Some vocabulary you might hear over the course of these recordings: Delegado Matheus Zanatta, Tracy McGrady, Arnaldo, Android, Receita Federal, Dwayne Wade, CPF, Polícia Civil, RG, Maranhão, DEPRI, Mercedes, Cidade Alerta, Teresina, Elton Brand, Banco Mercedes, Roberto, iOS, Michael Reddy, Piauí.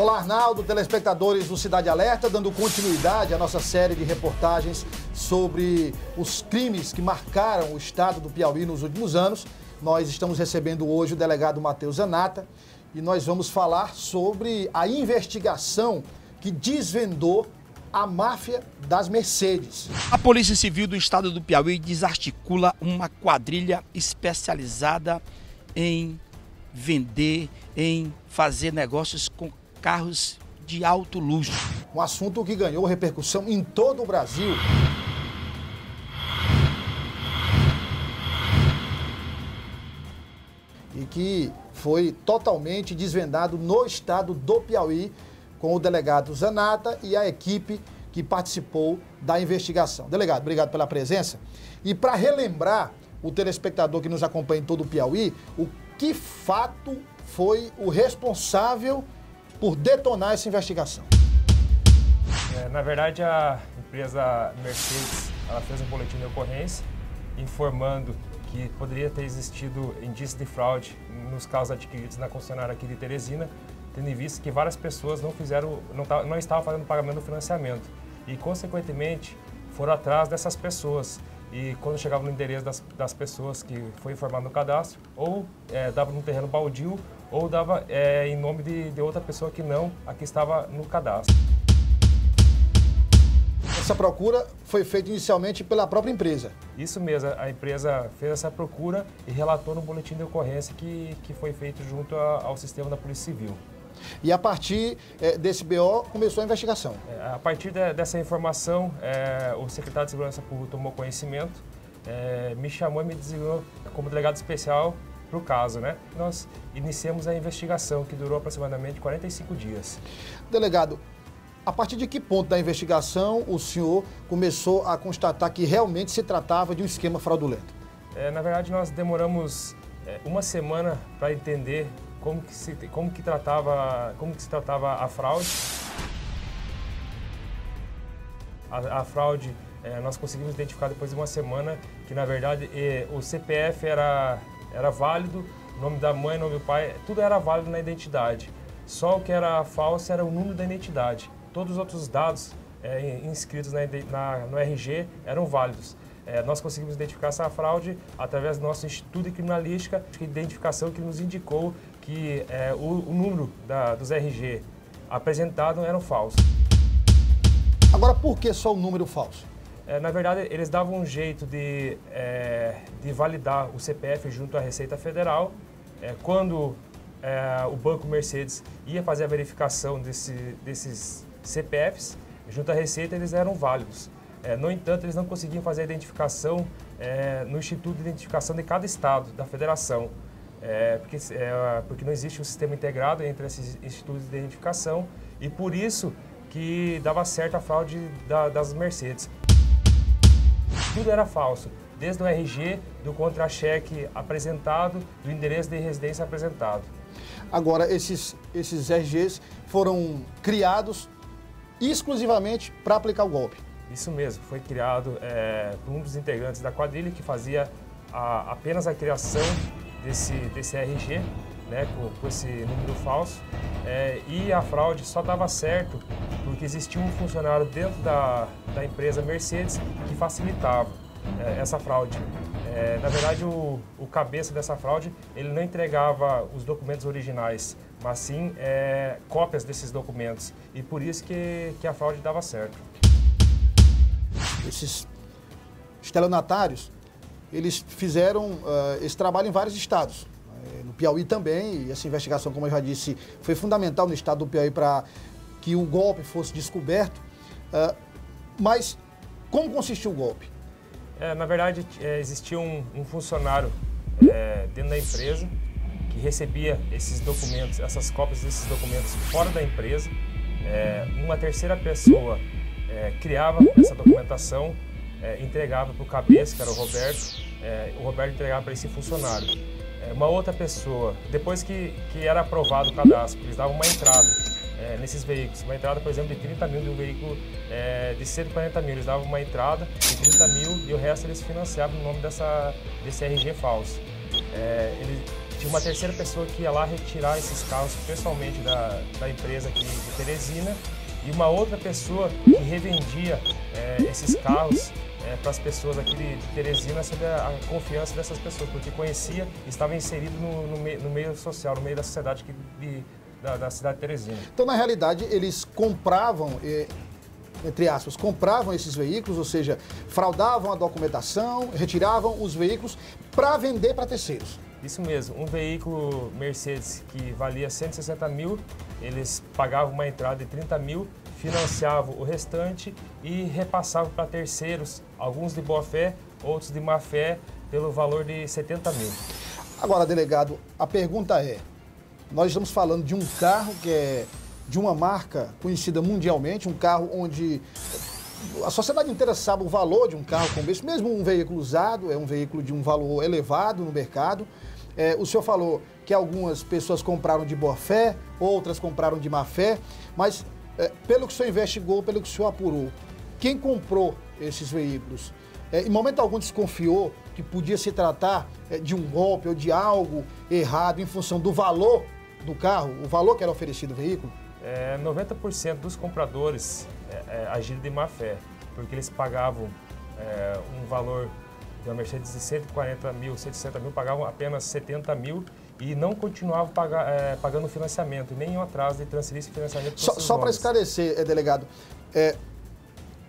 Olá, Arnaldo, telespectadores do Cidade Alerta, dando continuidade à nossa série de reportagens sobre os crimes que marcaram o estado do Piauí nos últimos anos. Nós estamos recebendo hoje o delegado Matheus Zanatta e nós vamos falar sobre a investigação que desvendou a máfia das Mercedes. A Polícia Civil do estado do Piauí desarticula uma quadrilha especializada em vender, em fazer negócios com carros de alto luxo. Um assunto que ganhou repercussão em todo o Brasil. E que foi totalmente desvendado no estado do Piauí com o delegado Zanatta e a equipe que participou da investigação. Delegado, obrigado pela presença. E para relembrar o telespectador que nos acompanha em todo o Piauí, o que fato foi o responsável por detonar essa investigação? Na verdade, a empresa Mercedes ela fez um boletim de ocorrência informando que poderia ter existido indício de fraude nos carros adquiridos na concessionária aqui de Teresina, tendo em vista que várias pessoas não estavam fazendo pagamento do financiamento e, consequentemente, foram atrás dessas pessoas. E quando chegavam no endereço das pessoas que foi informado no cadastro, ou dava num terreno baldio, ou dava em nome de outra pessoa que não a que estava no cadastro. Essa procura foi feita inicialmente pela própria empresa? Isso mesmo, a empresa fez essa procura e relatou no boletim de ocorrência que foi feito junto ao sistema da Polícia Civil. E a partir desse BO começou a investigação? A partir dessa informação, o secretário de Segurança Pública tomou conhecimento, me chamou e me designou como delegado especial para o caso, né? Nós iniciamos a investigação, que durou aproximadamente 45 dias. Delegado, a partir de que ponto da investigação o senhor começou a constatar que realmente se tratava de um esquema fraudulento? Na verdade, nós demoramos uma semana para entender como que se tratava a fraude. A fraude, nós conseguimos identificar depois de uma semana que, na verdade, o CPF era válido, o nome da mãe, o nome do pai, tudo era válido na identidade. Só o que era falso era o número da identidade. Todos os outros dados inscritos no RG eram válidos. Nós conseguimos identificar essa fraude através do nosso Instituto de Criminalística, de identificação que nos indicou que o número dos RG apresentados eram falsos. Agora, por que só o número falso? Na verdade, eles davam um jeito de validar o CPF junto à Receita Federal. Quando o Banco Mercedes ia fazer a verificação desses CPFs, junto à Receita, eles eram válidos. No entanto, eles não conseguiam fazer a identificação no Instituto de Identificação de cada estado da federação, porque não existe um sistema integrado entre esses institutos de identificação e por isso que dava certo a fraude das Mercedes. Tudo era falso, desde o RG, do contra-cheque apresentado, do endereço de residência apresentado. Agora, esses RGs foram criados exclusivamente para aplicar o golpe? Isso mesmo, foi criado por um dos integrantes da quadrilha que fazia apenas a criação desse RG, né, com esse número falso, e a fraude só dava certo porque existia um funcionário dentro da empresa Mercedes que facilitava essa fraude. Na verdade, o cabeça dessa fraude, ele não entregava os documentos originais, mas sim cópias desses documentos, e por isso que a fraude dava certo. Esses estelionatários, eles fizeram esse trabalho em vários estados, no Piauí também, e essa investigação, como eu já disse, foi fundamental no estado do Piauí para que o golpe fosse descoberto. Mas como consistiu o golpe? Na verdade, existia um funcionário dentro da empresa que recebia esses documentos, essas cópias desses documentos fora da empresa. Uma terceira pessoa criava essa documentação, entregava para o cabeça, que era o Roberto, entregava para esse funcionário. Uma outra pessoa, depois que era aprovado o cadastro, eles davam uma entrada nesses veículos, uma entrada, por exemplo, de 30 mil de um veículo de 140 mil, eles davam uma entrada de 30 mil e o resto eles financiavam no nome desse RG falso. Ele tinha uma terceira pessoa que ia lá retirar esses carros pessoalmente da empresa aqui de Teresina, e uma outra pessoa que revendia esses carros para as pessoas aqui de Teresina sob a confiança dessas pessoas, porque conhecia e estava inserido no meio social, no meio da sociedade aqui da cidade de Teresina. Então, na realidade, eles compravam... entre aspas, compravam esses veículos, ou seja, fraudavam a documentação, retiravam os veículos para vender para terceiros. Isso mesmo. Um veículo Mercedes que valia 160 mil, eles pagavam uma entrada de 30 mil, financiavam o restante e repassavam para terceiros, alguns de boa-fé, outros de má-fé, pelo valor de 70 mil. Agora, delegado, a pergunta é, nós estamos falando de um carro que é de uma marca conhecida mundialmente, um carro onde a sociedade inteira sabe o valor de um carro como esse, mesmo um veículo usado, é um veículo de um valor elevado no mercado. O senhor falou que algumas pessoas compraram de boa-fé, outras compraram de má-fé, mas pelo que o senhor investigou, pelo que o senhor apurou, quem comprou esses veículos, em momento algum desconfiou que podia se tratar de um golpe ou de algo errado em função do valor do carro, o valor que era oferecido ao veículo? 90% dos compradores agiram de má fé, porque eles pagavam um valor da Mercedes de 140 mil, 160 mil, pagavam apenas 70 mil e não continuavam pagando financiamento, nem um atraso de transferir esse financiamento. Só para esclarecer, delegado,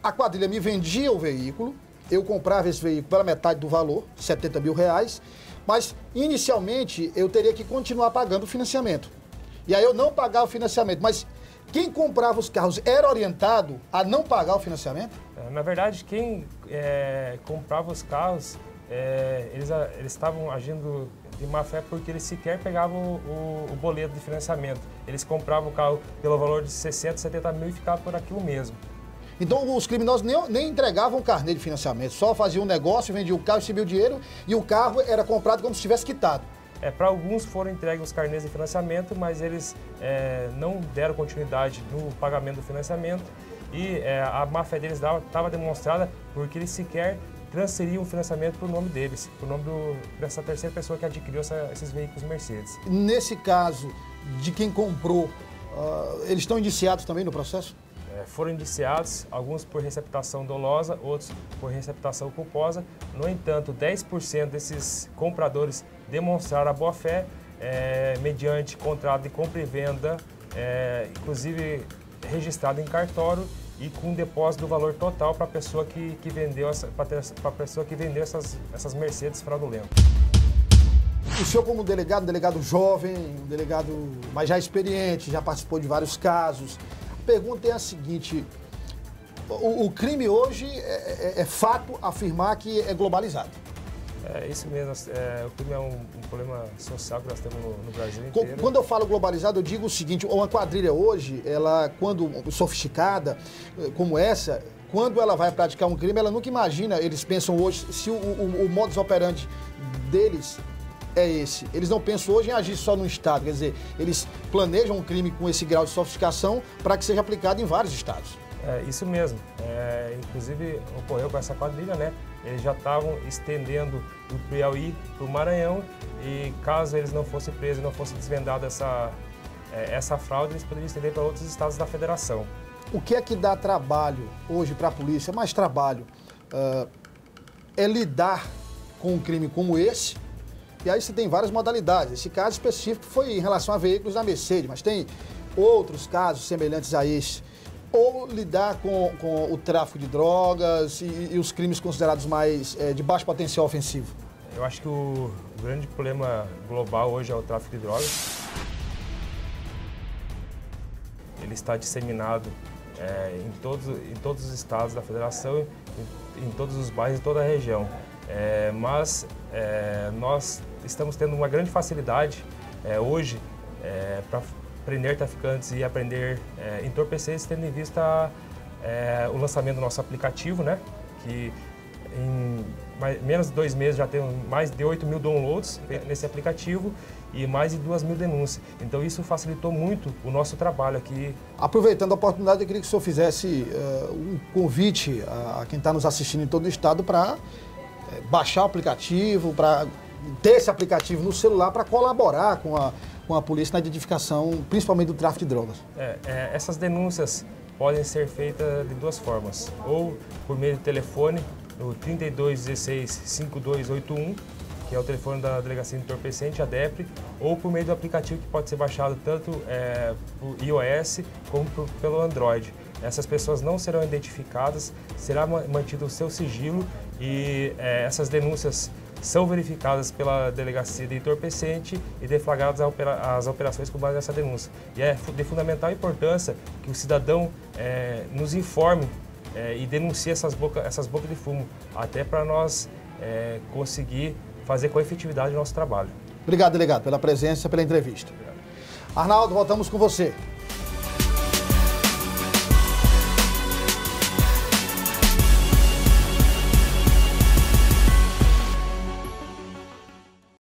a quadrilha me vendia o veículo, eu comprava esse veículo pela metade do valor, 70 mil reais, mas inicialmente eu teria que continuar pagando o financiamento. E aí eu não pagava o financiamento, mas quem comprava os carros era orientado a não pagar o financiamento? Na verdade, quem comprava os carros, eles estavam agindo de má fé porque eles sequer pegavam o boleto de financiamento. Eles compravam o carro pelo valor de 60, 70 mil e ficavam por aquilo mesmo. Então os criminosos nem entregavam o carnê de financiamento, só faziam um negócio, vendiam o carro, recebiam o dinheiro e o carro era comprado como se tivesse quitado. Para alguns foram entregues os carnês de financiamento, mas eles não deram continuidade no pagamento do financiamento e a má-fé deles estava demonstrada porque eles sequer transferiam o financiamento para o nome deles, para o nome dessa terceira pessoa que adquiriu esses veículos Mercedes. Nesse caso de quem comprou, eles estão indiciados também no processo? Foram indiciados, alguns por receptação dolosa, outros por receptação culposa. No entanto, 10% desses compradores demonstraram a boa-fé mediante contrato de compra e venda, inclusive registrado em cartório e com depósito do valor total para a pessoa que vendeu essas Mercedes fraudulentas. O senhor, como delegado jovem, um delegado mas já experiente, já participou de vários casos. A pergunta é a seguinte, o crime hoje é fato afirmar que é globalizado. É isso mesmo, o crime é um problema social que nós temos no Brasil inteiro. Quando eu falo globalizado, eu digo o seguinte, uma quadrilha hoje, ela quando sofisticada como essa, quando ela vai praticar um crime, ela nunca imagina, eles pensam hoje, se o modus operandi deles... é esse. Eles não pensam hoje em agir só no estado, quer dizer, eles planejam um crime com esse grau de sofisticação para que seja aplicado em vários estados. Isso mesmo. Inclusive, ocorreu com essa quadrilha, né? Eles já estavam estendendo do Piauí para o Maranhão e caso eles não fossem presos, não fosse desvendada essa fraude, eles poderiam estender para outros estados da federação. O que é que dá trabalho hoje para a polícia? Mais trabalho é lidar com um crime como esse. E aí você tem várias modalidades. Esse caso específico foi em relação a veículos da Mercedes, mas tem outros casos semelhantes a esse. Ou lidar com o tráfico de drogas e os crimes considerados mais de baixo potencial ofensivo. Eu acho que o grande problema global hoje é o tráfico de drogas. Ele está disseminado em todos os estados da federação, em todos os bairros, em toda a região. Nós estamos tendo uma grande facilidade hoje para prender traficantes e aprender entorpecentes, tendo em vista o lançamento do nosso aplicativo, né? Que em menos de 2 meses já tem mais de 8 mil downloads nesse aplicativo e mais de 2 mil denúncias. Então isso facilitou muito o nosso trabalho aqui. Aproveitando a oportunidade, eu queria que o senhor fizesse um convite a quem está nos assistindo em todo o estado para baixar o aplicativo, para desse aplicativo no celular para colaborar com a polícia na identificação, principalmente do tráfico de drogas. Essas denúncias podem ser feitas de duas formas, ou por meio do telefone, no 3216-5281, que é o telefone da Delegacia Entorpecente, a DEPRI, ou por meio do aplicativo que pode ser baixado tanto por iOS como pelo Android. Essas pessoas não serão identificadas, será mantido o seu sigilo e essas denúncias são verificadas pela Delegacia de Entorpecente e deflagradas as operações com base nessa denúncia. E é de fundamental importância que o cidadão nos informe e denuncie essas bocas de fumo, até para nós conseguir fazer com efetividade o nosso trabalho. Obrigado, delegado, pela presença, pela entrevista. Obrigado. Arnaldo, voltamos com você.